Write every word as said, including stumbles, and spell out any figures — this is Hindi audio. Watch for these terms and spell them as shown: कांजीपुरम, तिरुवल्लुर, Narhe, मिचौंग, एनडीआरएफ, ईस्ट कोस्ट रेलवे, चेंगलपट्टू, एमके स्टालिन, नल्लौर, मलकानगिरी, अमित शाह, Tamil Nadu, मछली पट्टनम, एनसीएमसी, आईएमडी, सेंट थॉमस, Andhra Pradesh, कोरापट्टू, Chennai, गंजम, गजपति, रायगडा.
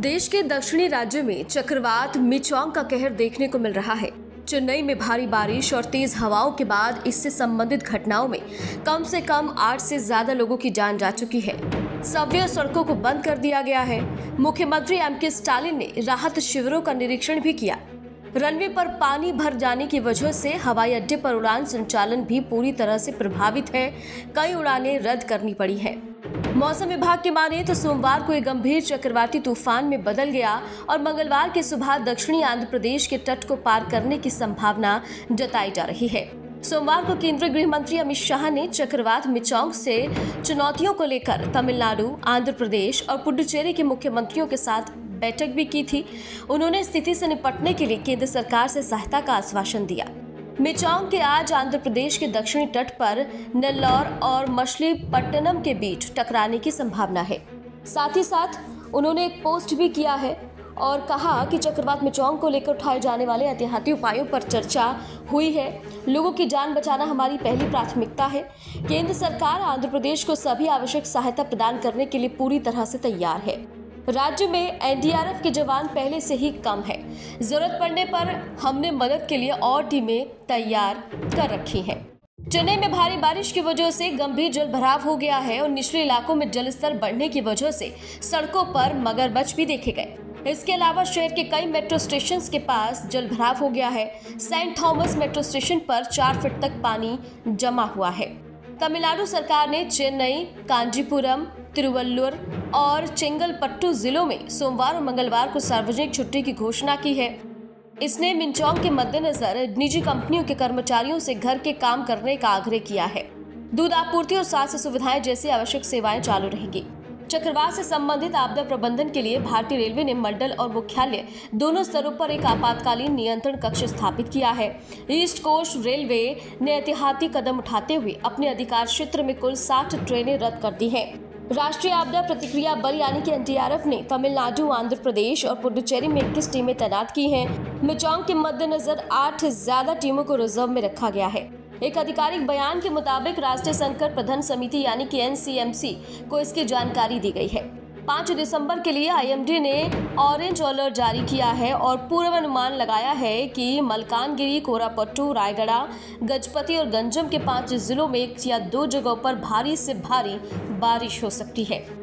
देश के दक्षिणी राज्य में चक्रवात मिचौंग का कहर देखने को मिल रहा है। चेन्नई में भारी बारिश और तेज हवाओं के बाद इससे संबंधित घटनाओं में कम से कम आठ से ज्यादा लोगों की जान जा चुकी है। सभी सड़कों को बंद कर दिया गया है। मुख्यमंत्री एमके स्टालिन ने राहत शिविरों का निरीक्षण भी किया। रनवे पर पानी भर जाने की वजह से हवाई अड्डे पर उड़ान संचालन भी पूरी तरह से प्रभावित है। कई उड़ानें रद्द करनी पड़ी है। मौसम विभाग के माने तो सोमवार को एक गंभीर चक्रवाती तूफान में बदल गया और मंगलवार की सुबह दक्षिणी आंध्र प्रदेश के तट को पार करने की संभावना जताई जा रही है। सोमवार को केंद्रीय गृह मंत्री अमित शाह ने चक्रवात मिचौंग से चुनौतियों को लेकर तमिलनाडु, आंध्र प्रदेश और पुडुचेरी के मुख्यमंत्रियों के साथ बैठक भी की थी। उन्होंने स्थिति से निपटने के लिए केंद्र सरकार से सहायता का आश्वासन दिया। मिचौंग के आज आंध्र प्रदेश के दक्षिणी तट पर नल्लौर और मछली पट्टनम के बीच टकराने की संभावना है। साथ ही साथ उन्होंने एक पोस्ट भी किया है और कहा कि चक्रवात मिचौंग को लेकर उठाए जाने वाले एहतियाती उपायों पर चर्चा हुई है। लोगों की जान बचाना हमारी पहली प्राथमिकता है। केंद्र सरकार आंध्र प्रदेश को सभी आवश्यक सहायता प्रदान करने के लिए पूरी तरह से तैयार है। राज्य में एनडीआरएफ के जवान पहले से ही कम है। जरूरत पड़ने पर हमने मदद के लिए और टीमें तैयार कर रखी हैं। चेन्नई में भारी बारिश की वजह से गंभीर जल भराव हो गया है और निचले इलाकों में जलस्तर बढ़ने की वजह से सड़कों पर मगरमच्छ भी देखे गए। इसके अलावा शहर के कई मेट्रो स्टेशन के पास जल भराव हो गया है। सेंट थॉमस मेट्रो स्टेशन पर चार फीट तक पानी जमा हुआ है। तमिलनाडु सरकार ने चेन्नई, कांजीपुरम, तिरुवल्लुर और चेंगलपट्टू जिलों में सोमवार और मंगलवार को सार्वजनिक छुट्टी की घोषणा की है। इसने मिचौंग के मद्देनजर निजी कंपनियों के कर्मचारियों से घर के काम करने का आग्रह किया है। दूध आपूर्ति और स्वास्थ्य सुविधाएं जैसी आवश्यक सेवाएं चालू रहेंगी। चक्रवात से संबंधित आपदा प्रबंधन के लिए भारतीय रेलवे ने मंडल और मुख्यालय दोनों स्तरों पर एक आपातकालीन नियंत्रण कक्ष स्थापित किया है। ईस्ट कोस्ट रेलवे ने एहतियाती कदम उठाते हुए अपने अधिकार क्षेत्र में कुल साठ ट्रेनें रद्द कर दी हैं। राष्ट्रीय आपदा प्रतिक्रिया बल यानी कि एनडीआरएफ ने तमिलनाडु, आंध्र प्रदेश और पुडुचेरी में इक्कीस टीमें तैनात की हैं। मिचौंग के मद्देनजर आठ ज्यादा टीमों को रिजर्व में रखा गया है। एक आधिकारिक बयान के मुताबिक राष्ट्रीय संकट प्रबंधन समिति यानी कि एनसीएमसी को इसकी जानकारी दी गई है। पाँच दिसंबर के लिए आईएमडी ने ऑरेंज अलर्ट जारी किया है और पूर्वानुमान लगाया है कि मलकानगिरी, कोरापट्टू, रायगडा, गजपति और गंजम के पांच जिलों में एक या दो जगहों पर भारी से भारी बारिश हो सकती है।